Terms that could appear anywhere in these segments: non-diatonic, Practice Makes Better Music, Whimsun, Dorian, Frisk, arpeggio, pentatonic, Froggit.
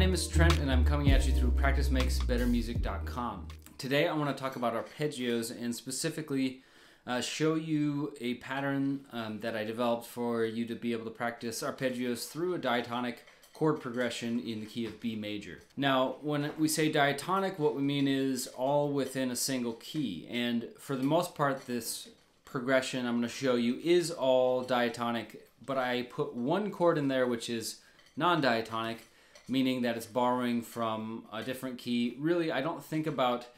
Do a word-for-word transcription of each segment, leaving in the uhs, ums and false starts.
name is Trent and I'm coming at you through practice makes better music dot com. Today I want to talk about arpeggios and specifically uh, show you a pattern um, that I developed for you to be able to practice arpeggios through a diatonic chord progression in the key of B major. Now, when we say diatonic, what we mean is all within a single key. And for the most part, this progression I'm going to show you is all diatonic, but I put one chord in there which is non-diatonic, meaning that it's borrowing from a different key. Really, I don't think about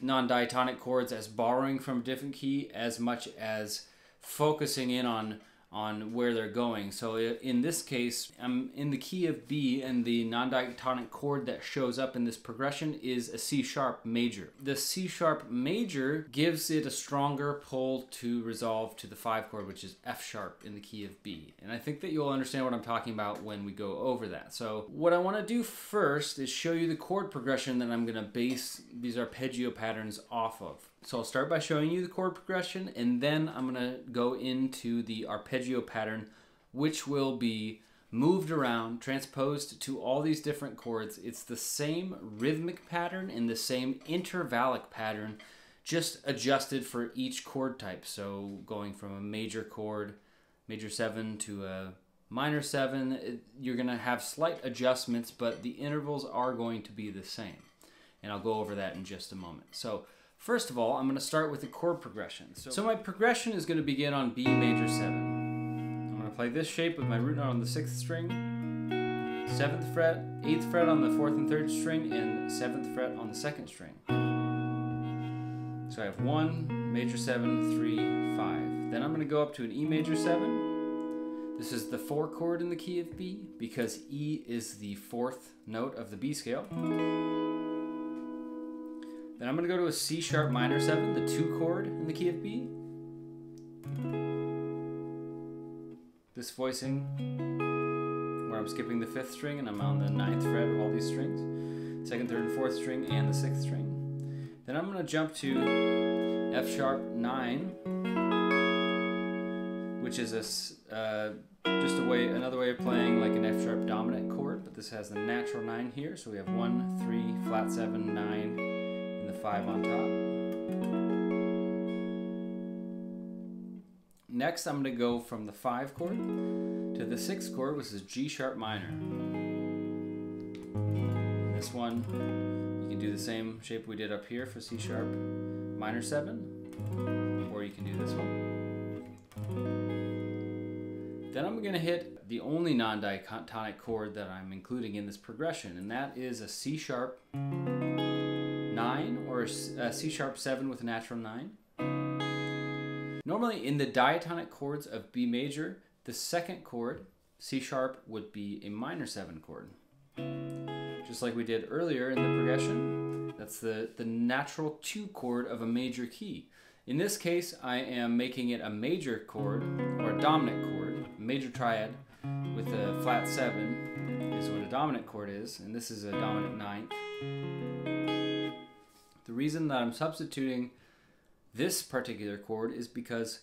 non-diatonic chords as borrowing from a different key as much as focusing in on on where they're going. So in this case, I'm in the key of B, and the non-diatonic chord that shows up in this progression is a C sharp major. The C sharp major gives it a stronger pull to resolve to the five chord, which is F sharp in the key of B. And I think that you'll understand what I'm talking about when we go over that. So what I wanna do first is show you the chord progression that I'm gonna base these arpeggio patterns off of. So I'll start by showing you the chord progression, and then I'm gonna go into the arpeggio pattern, which will be moved around, transposed to all these different chords. It's the same rhythmic pattern and the same intervallic pattern, just adjusted for each chord type. So going from a major chord, major seven, to a minor seven, it, you're gonna have slight adjustments, but the intervals are going to be the same. And I'll go over that in just a moment. So, first of all, I'm going to start with the chord progression. So, so my progression is going to begin on B major seven. I'm going to play this shape with my root note on the sixth string, seventh fret, eighth fret on the fourth and third string, and seventh fret on the second string. So I have one, major seven, three, five. Then I'm going to go up to an E major seven. This is the four chord in the key of B because E is the fourth note of the B scale. Then I'm going to go to a C sharp minor seven, the two chord in the key of B. This voicing, where I'm skipping the fifth string and I'm on the ninth fret of all these strings, second, third, and fourth string, and the sixth string. Then I'm going to jump to F sharp nine, which is a, uh, just a way, another way of playing like an F sharp dominant chord, but this has the natural nine here, so we have one, three, flat seven, nine, five on top. Next, I'm going to go from the five chord to the sixth chord, which is G sharp minor. This one, you can do the same shape we did up here for C sharp minor seven, or you can do this one. Then I'm going to hit the only non-diatonic chord that I'm including in this progression, and that is a C sharp nine, or a C sharp seven with a natural nine. Normally in the diatonic chords of B major, the second chord, C sharp, would be a minor seven chord. Just like we did earlier in the progression, that's the, the natural two chord of a major key. In this case, I am making it a major chord, or a dominant chord, a major triad with a flat seven is what a dominant chord is, and this is a dominant ninth. The reason that I'm substituting this particular chord is because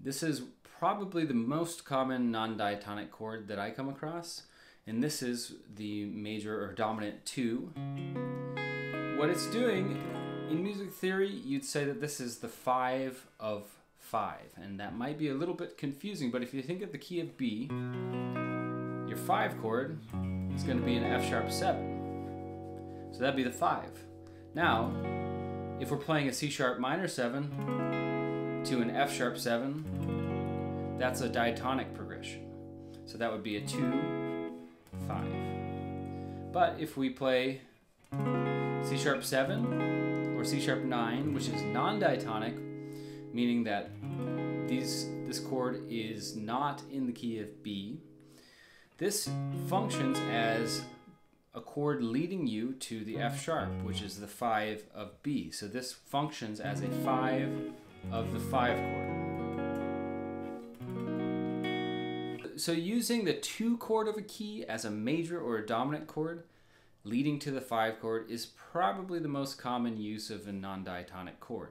this is probably the most common non-diatonic chord that I come across, and this is the major or dominant two. What it's doing, in music theory, you'd say that this is the five of five, and that might be a little bit confusing, but if you think of the key of B, your five chord is going to be an F sharp seven, so that'd be the five. Now, if we're playing a C sharp minor seven to an F sharp seven, that's a diatonic progression. So that would be a two, five. But if we play C sharp seven or C sharp nine, which is non-diatonic, meaning that these, this chord is not in the key of B, this functions as a chord leading you to the F sharp, which is the five of B. So this functions as a five of the five chord. So using the two chord of a key as a major or a dominant chord, leading to the five chord, is probably the most common use of a non-diatonic chord.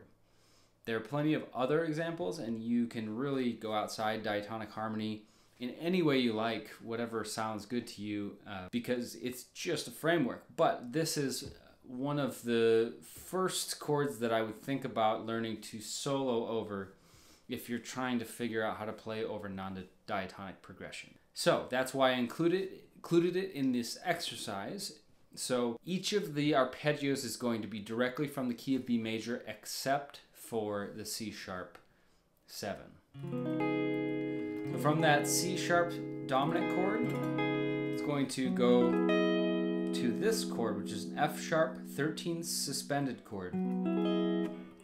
There are plenty of other examples, and you can really go outside diatonic harmony in any way you like, whatever sounds good to you, uh, because it's just a framework. But this is one of the first chords that I would think about learning to solo over if you're trying to figure out how to play over non-diatonic progression. So that's why I included, included it in this exercise. So each of the arpeggios is going to be directly from the key of B major except for the C sharp seven. So from that C sharp dominant chord, it's going to go to this chord, which is an F sharp thirteen suspended chord,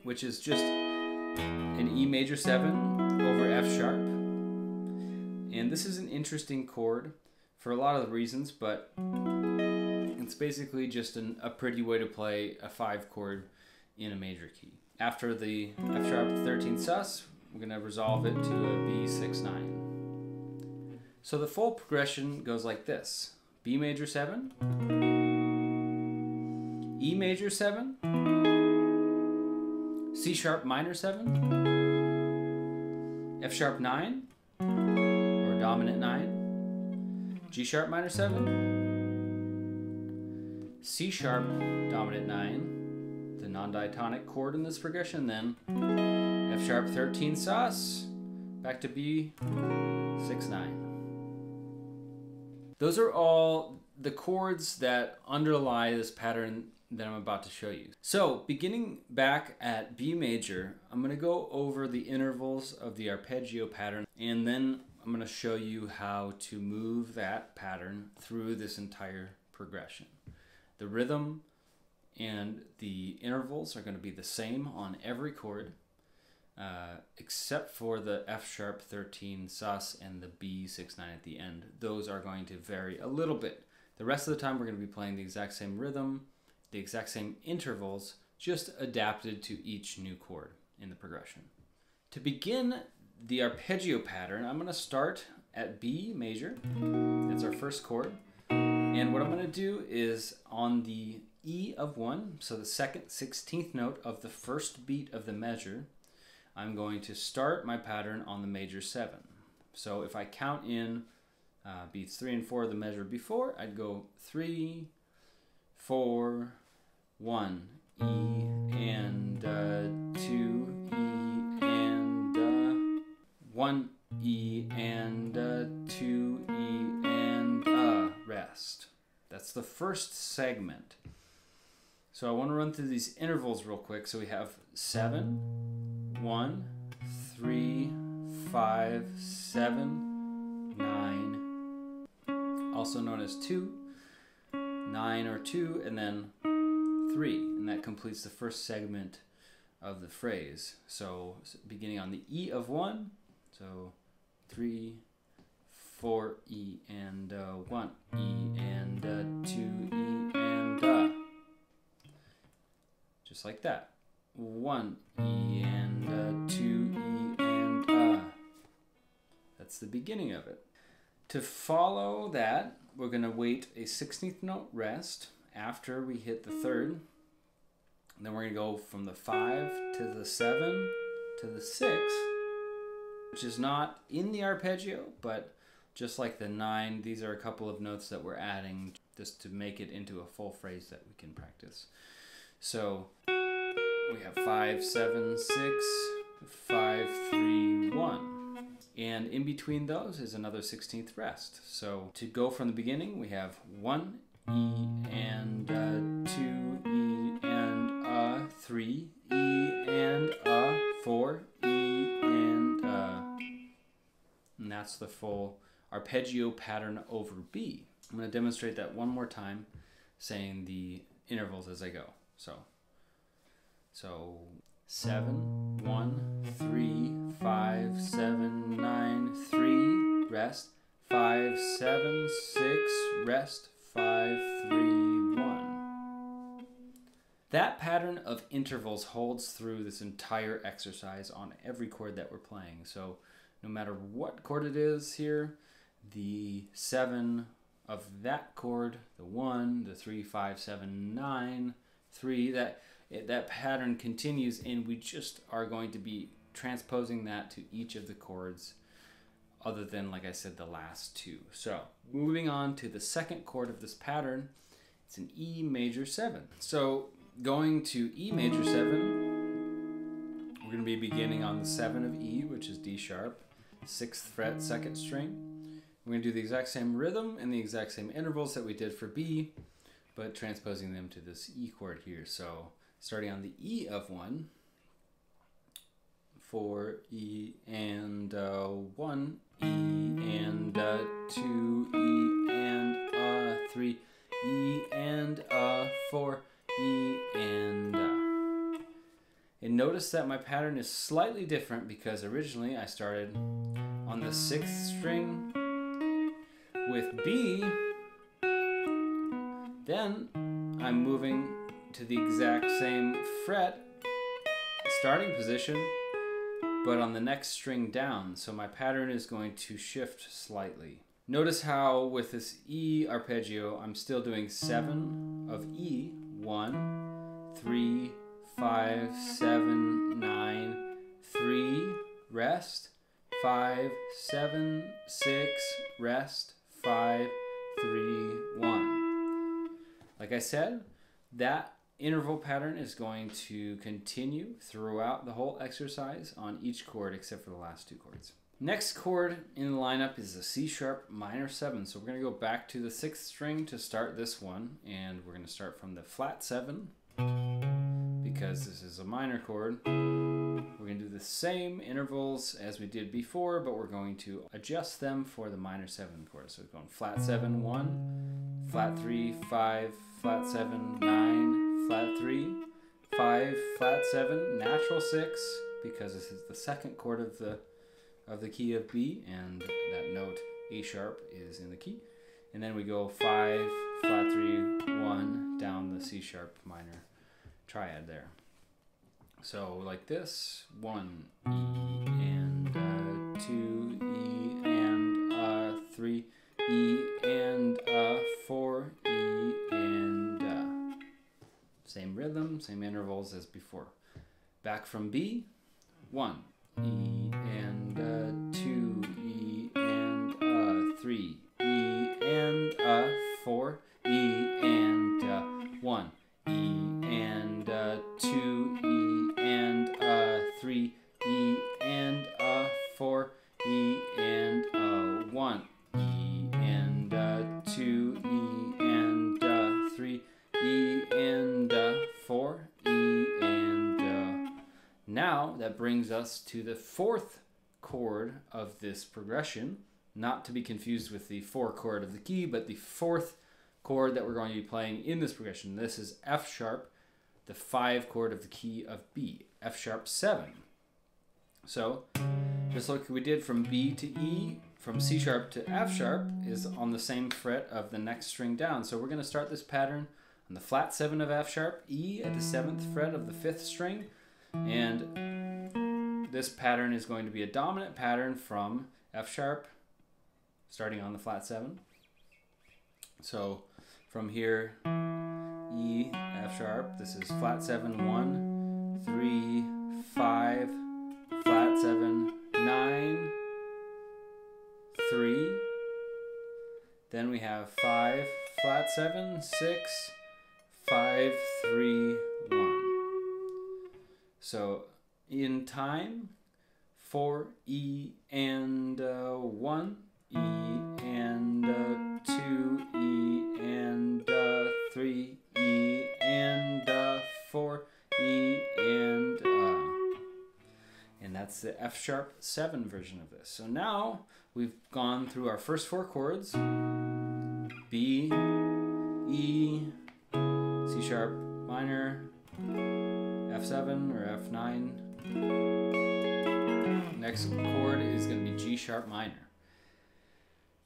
which is just an E major seven over F sharp. And this is an interesting chord for a lot of reasons, but it's basically just an, a pretty way to play a five chord in a major key. After the F sharp thirteen sus, we're going to resolve it to a B six nine. So the full progression goes like this: B major seven, E major seven, C sharp minor seven, F sharp nine, or dominant nine, G sharp minor seven, C sharp dominant nine, the non-diatonic chord in this progression, then F sharp thirteen sus, back to B six nine. Those are all the chords that underlie this pattern that I'm about to show you. So beginning back at B major, I'm going to go over the intervals of the arpeggio pattern, and then I'm going to show you how to move that pattern through this entire progression. The rhythm and the intervals are going to be the same on every chord, Uh, except for the F sharp thirteen sus and the B six nine at the end. Those are going to vary a little bit. The rest of the time we're going to be playing the exact same rhythm, the exact same intervals, just adapted to each new chord in the progression. To begin the arpeggio pattern, I'm going to start at B major. That's our first chord. And what I'm going to do is on the E of one, so the second sixteenth note of the first beat of the measure, I'm going to start my pattern on the major seven. So if I count in uh, beats three and four of the measure before, I'd go three, four, one, E and uh, two, E and uh, one, E and uh, two, E and uh, rest. That's the first segment. So I want to run through these intervals real quick. So we have seven, one, three, five, seven, nine, also known as two, nine or two, and then three. And that completes the first segment of the phrase. So beginning on the E of one, so three, four, E and uh, one, E and uh, two, E and uh. Just like that. One, E and Uh, two, E, and uh. That's the beginning of it. To follow that, we're going to wait a sixteenth note rest after we hit the third. And then we're going to go from the five to the seven to the six, which is not in the arpeggio, but just like the nine, these are a couple of notes that we're adding just to make it into a full phrase that we can practice. So we have five, seven, six, five, three, one. And in between those is another sixteenth rest. So to go from the beginning, we have one, E and uh, two, E and uh, three, E and uh, four, E and uh. And that's the full arpeggio pattern over B. I'm going to demonstrate that one more time, saying the intervals as I go. So. So seven, one, three, five, seven, nine, three, rest, five, seven, six, rest, five, three, one. That pattern of intervals holds through this entire exercise on every chord that we're playing. So no matter what chord it is here, the seven of that chord, the one, the three, five, seven, nine, three, that that pattern continues, and we just are going to be transposing that to each of the chords other than, like I said, the last two. So moving on to the second chord of this pattern, it's an E major seven. So going to E major seven, we're gonna be beginning on the seven of E, which is D sharp, sixth fret, second string. We're gonna do the exact same rhythm and the exact same intervals that we did for B, but transposing them to this E chord here. So starting on the E of one, four E and uh, one E and uh, two E and uh, three E and uh, four E and uh. And notice that my pattern is slightly different because originally I started on the sixth string with B. Then I'm moving to the exact same fret starting position, but on the next string down, so my pattern is going to shift slightly. Notice how with this E arpeggio, I'm still doing seven of E, one, three, five, seven, nine, three, rest, five, seven, six, rest, five, three, one. Like I said, that interval pattern is going to continue throughout the whole exercise on each chord except for the last two chords. Next chord in the lineup is a C sharp minor seven. So we're gonna go back to the sixth string to start this one, and we're gonna start from the flat seven because this is a minor chord. We're gonna do the same intervals as we did before, but we're going to adjust them for the minor seven chord. So we're going flat seven, one, flat three, five, flat seven, nine, flat three, five, flat seven, natural six, because this is the second chord of the of the key of B, and that note A sharp is in the key. And then we go five, flat three, one, down the C sharp minor triad there. So like this, one E and uh, two E and uh, three E and uh, four E and. Same rhythm, same intervals as before. Back from B, one, E and uh, two, E and uh, three, E and uh, four, E and uh, one, E and uh, two, E and uh, three, E and uh, four, E and uh, one, E and uh, two, E and uh, three, E and uh, four, E and uh. Now that brings us to the fourth chord of this progression, not to be confused with the four chord of the key, but the fourth chord that we're going to be playing in this progression. This is F sharp, the five chord of the key of B, F sharp seven. So just like we did from B to E, from C sharp to F sharp is on the same fret of the next string down. So we're gonna start this pattern on the flat seven of F sharp, E at the seventh fret of the fifth string. And this pattern is going to be a dominant pattern from F sharp, starting on the flat seven. So from here, E, F sharp, this is flat seven, one, three, five, flat seven, nine, three, then we have five, flat seven, six, five, three, one. So in time, four, E and uh, one, E and uh, two, E and uh, three, E and uh, four, E and uh. And that's the F sharp seven version of this. So now we've gone through our first four chords, B, E, C sharp minor, F seven or F nine. Next chord is going to be G sharp minor.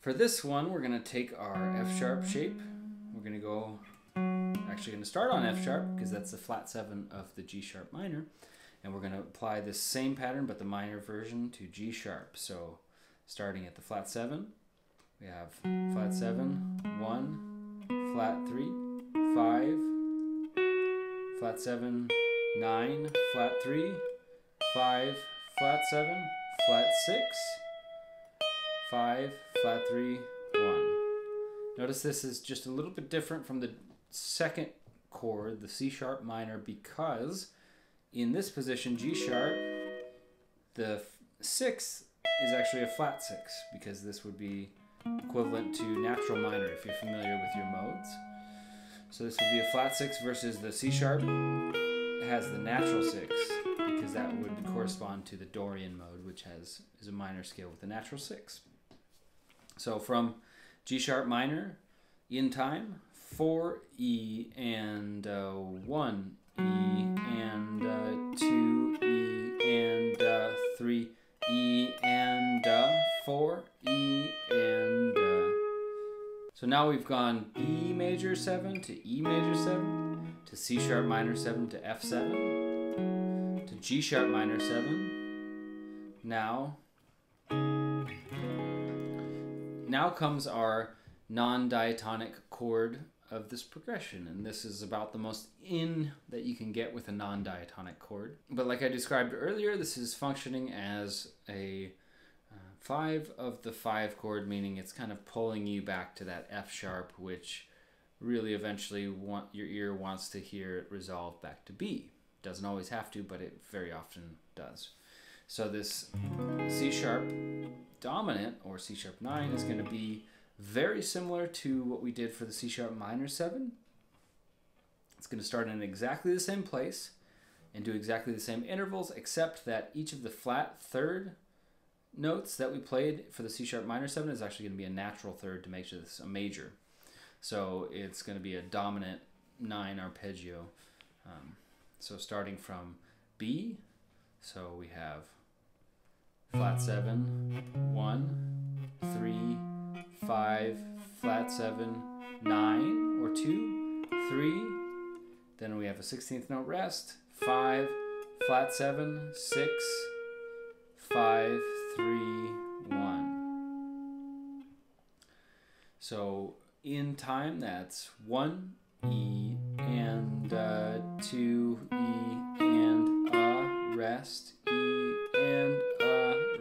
For this one, we're going to take our F sharp shape. We're going to go, actually going to start on F sharp because that's the flat seven of the G sharp minor. And we're going to apply this same pattern, but the minor version, to G sharp. So starting at the flat seven, we have flat seven, one, flat three, five, flat seven, nine, flat three, five, flat seven, flat six, five, flat three, one. Notice this is just a little bit different from the second chord, the C sharp minor, because in this position, G sharp, the sixth is actually a flat six, because this would be equivalent to natural minor if you're familiar with your modes. So this would be a flat six versus the C sharp has the natural six, because that would correspond to the Dorian mode, which has is a minor scale with a natural six. So from G sharp minor in time, four E and uh, one E and uh, two E and uh, three E and uh, four E and uh. So now we've gone B major seven to E major seven to C sharp minor seven to F seven to G sharp minor seven. Now. Now comes our non-diatonic chord of this progression, and this is about the most in that you can get with a non-diatonic chord. But like I described earlier, this is functioning as a uh, five of the five chord, meaning it's kind of pulling you back to that F sharp, which really eventually want, your ear wants to hear it resolve back to B. Doesn't always have to, but it very often does. So this C sharp dominant, or C sharp nine, is going to be very similar to what we did for the C sharp minor seven. It's going to start in exactly the same place and do exactly the same intervals, except that each of the flat third notes that we played for the C sharp minor seven is actually going to be a natural third to make sure this is a major. So it's going to be a dominant nine arpeggio. Um, so starting from B, so we have flat seven, one, three, five, flat seven, nine, or two, three. Then we have a sixteenth note rest, five, flat seven, six, five, three, one. So in time, that's one, E, and uh, two, E, and a, uh, rest, E, and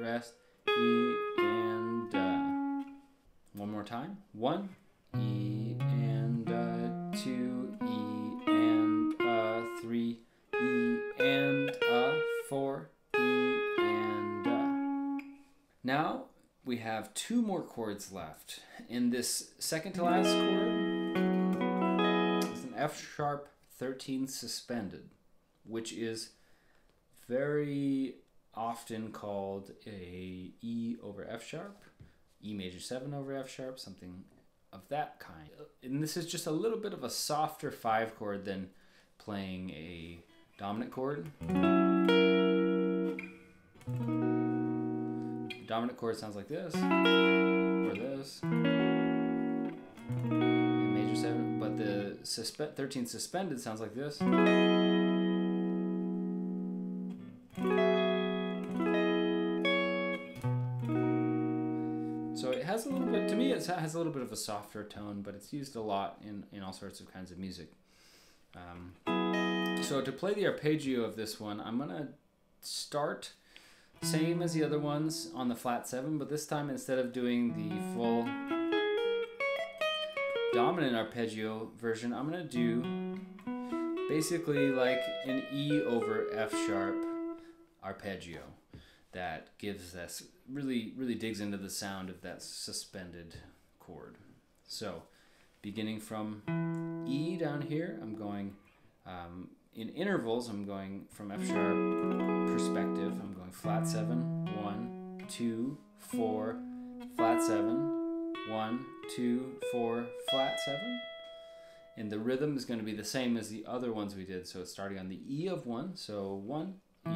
rest, E, and uh. One more time. One, E, and uh, two, E, and uh, three, E, and uh, four, E, and uh. Now we have two more chords left. In this second to last chord, it's an F sharp thirteen suspended, which is very often called a E over F sharp, E major seven over F sharp, something of that kind. And this is just a little bit of a softer five chord than playing a dominant chord. The dominant chord sounds like this, or this, and major seven, but the suspe- thirteen suspended sounds like this. A little bit, to me it has a little bit of a softer tone, but it's used a lot in, in all sorts of kinds of music. Um, so to play the arpeggio of this one, I'm going to start same as the other ones on the flat seven, but this time instead of doing the full dominant arpeggio version, I'm going to do basically like an E over F sharp arpeggio that gives us really, really digs into the sound of that suspended chord. So beginning from E down here, I'm going um, in intervals, I'm going from F sharp perspective, I'm going flat seven, one, two, four, flat seven, one, two, four, flat seven. And the rhythm is going to be the same as the other ones we did. So it's starting on the E of one, so one, E,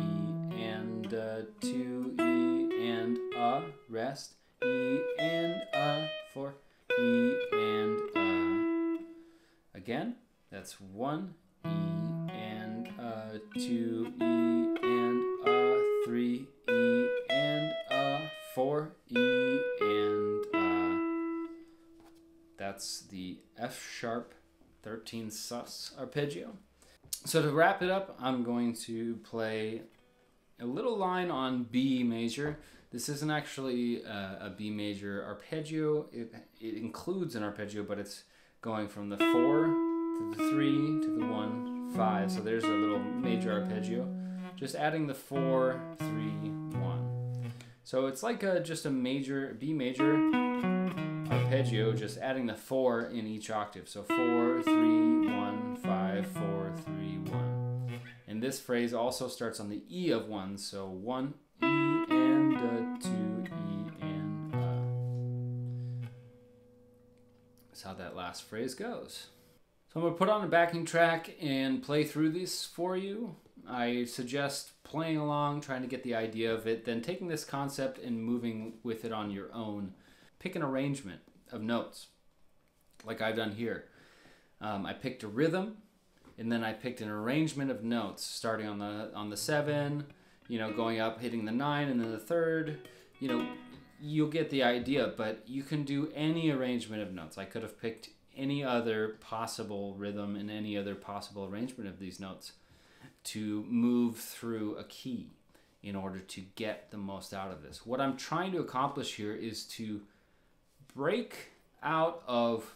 and uh, two, E, and a, rest, E, and a, four, E, and a. Again, that's one, E, and a, two, E, and a, three, E, and a, four, E, and a. That's the F sharp thirteen sus arpeggio. So to wrap it up, I'm going to play a little line on B major This isn't actually a, a B major arpeggio. It, it includes an arpeggio, but it's going from the four to the three to the one, five. So there's a little major arpeggio. Just adding the four, three, one. So it's like a, just a major, B major arpeggio, just adding the four in each octave. So four, three, one, five, four, three, one. And this phrase also starts on the E of one. So one, E, and a, two, E, and a. That's how that last phrase goes. So I'm going to put on a backing track and play through this for you. I suggest playing along, trying to get the idea of it, then taking this concept and moving with it on your own. Pick an arrangement of notes, like I've done here. Um, I picked a rhythm, and then I picked an arrangement of notes, starting on the on the seven, you know, going up, hitting the nine, and then the third. You know, you'll get the idea, but you can do any arrangement of notes. I could have picked any other possible rhythm and any other possible arrangement of these notes to move through a key in order to get the most out of this. What I'm trying to accomplish here is to break out of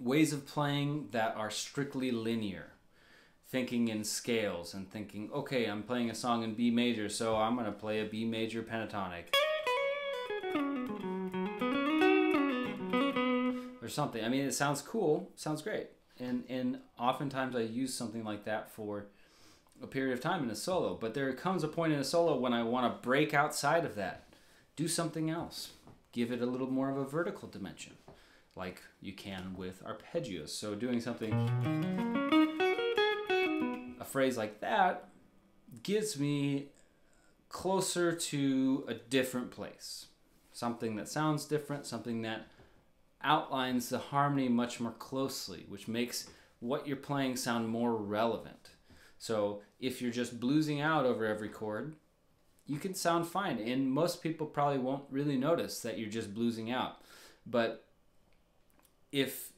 ways of playing that are strictly linear, thinking in scales and thinking, okay, I'm playing a song in B major, so I'm going to play a B major pentatonic or something. I mean, it sounds cool, sounds great. And, and oftentimes I use something like that for a period of time in a solo, but there comes a point in a solo when I want to break outside of that, do something else, give it a little more of a vertical dimension, like you can with arpeggios. So doing something, a phrase like that gives me closer to a different place, something that sounds different, something that outlines the harmony much more closely, which makes what you're playing sound more relevant. So if you're just bluesing out over every chord, you can sound fine, and most people probably won't really notice that you're just bluesing out. But if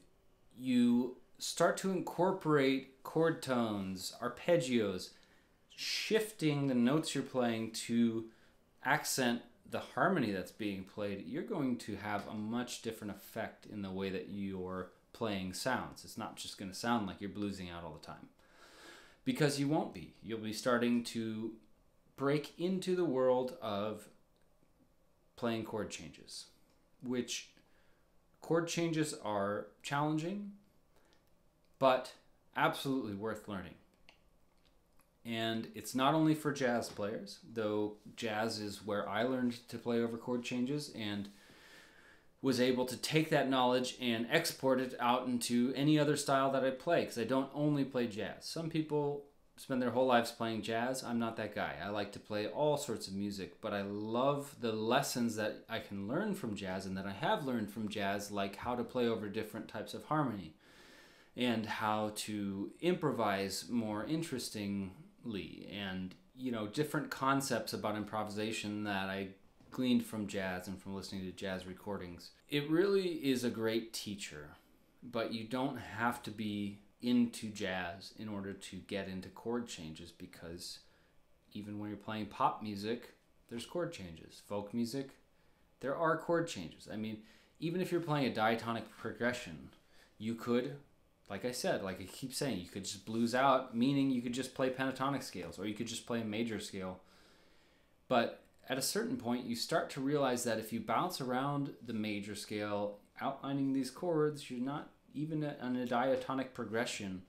you start to incorporate chord tones, arpeggios, shifting the notes you're playing to accent the harmony that's being played, you're going to have a much different effect in the way that you're playing sounds. It's not just going to sound like you're bluesing out all the time, because you won't be. You'll be starting to break into the world of playing chord changes, which chord changes are challenging, but absolutely worth learning. And it's not only for jazz players, though jazz is where I learned to play over chord changes and was able to take that knowledge and export it out into any other style that I play, because I don't only play jazz. Some people spend their whole lives playing jazz. I'm not that guy. I like to play all sorts of music, but I love the lessons that I can learn from jazz and that I have learned from jazz, like how to play over different types of harmony and how to improvise more interesting Lee, and you know, different concepts about improvisation that I gleaned from jazz and from listening to jazz recordings. It really is a great teacher, but you don't have to be into jazz in order to get into chord changes, because even when you're playing pop music, there's chord changes. Folk music, there are chord changes. I mean, even if you're playing a diatonic progression, you could, like I said, like I keep saying, you could just blues out, meaning you could just play pentatonic scales or you could just play a major scale. But at a certain point, you start to realize that if you bounce around the major scale, outlining these chords, you're not even on a diatonic progression.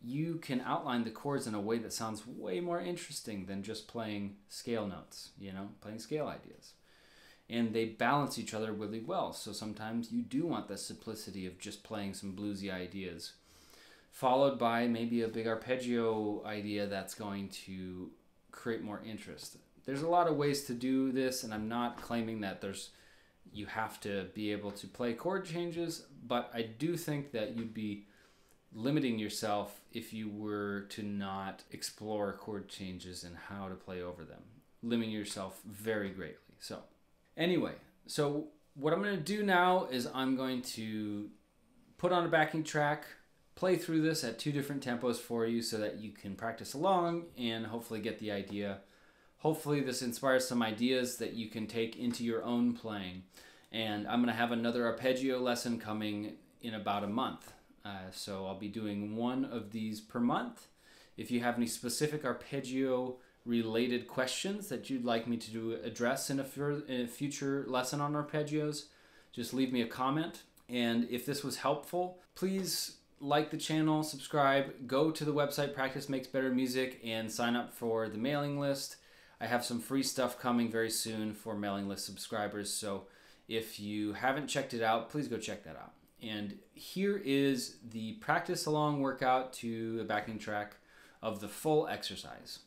You can outline the chords in a way that sounds way more interesting than just playing scale notes, you know, playing scale ideas. And they balance each other really well. So sometimes you do want the simplicity of just playing some bluesy ideas, followed by maybe a big arpeggio idea that's going to create more interest. There's a lot of ways to do this, and I'm not claiming that there's you have to be able to play chord changes, but I do think that you'd be limiting yourself if you were to not explore chord changes and how to play over them. Limiting yourself very greatly. So anyway, so what I'm going to do now is I'm going to put on a backing track, play through this at two different tempos for you so that you can practice along and hopefully get the idea. hopefully this inspires some ideas that you can take into your own playing. And I'm going to have another arpeggio lesson coming in about a month. Uh, so I'll be doing one of these per month. If you have any specific arpeggio related questions that you'd like me to do, address in a, in a future lesson on arpeggios, just leave me a comment. And if this was helpful, please like the channel, subscribe, go to the website Practice Makes Better Music and sign up for the mailing list. I have some free stuff coming very soon for mailing list subscribers, so if you haven't checked it out, please go check that out. And here is the practice along workout to the backing track of the full exercise.